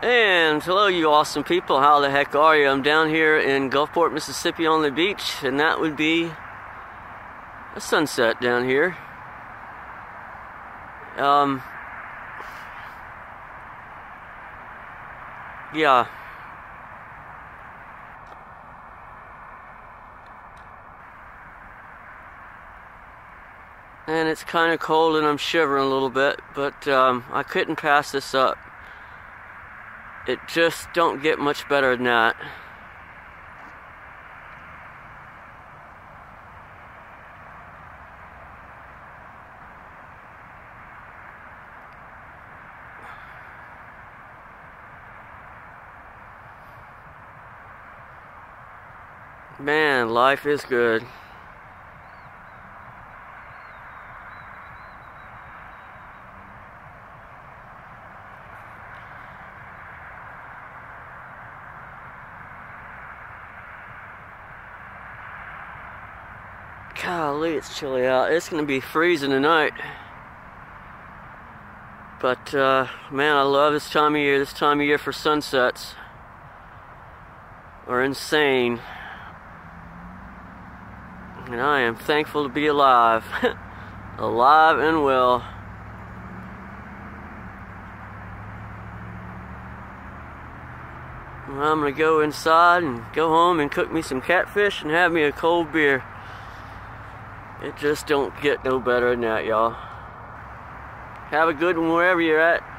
And hello, you awesome people. How the heck are you? I'm down here in Gulfport, Mississippi on the beach, and that would be a sunset down here. Yeah. And it's kind of cold and I'm shivering a little bit, but I couldn't pass this up. It just don't get much better than that. Man, life is good. Golly, it's chilly out. It's gonna be freezing tonight. But man, I love this time of year. This time of year for sunsets are insane. And I am thankful to be alive. Alive and well. And I'm gonna go inside and go home and cook me some catfish and have me a cold beer. It just don't get no better than that, y'all. Have a good one wherever you're at.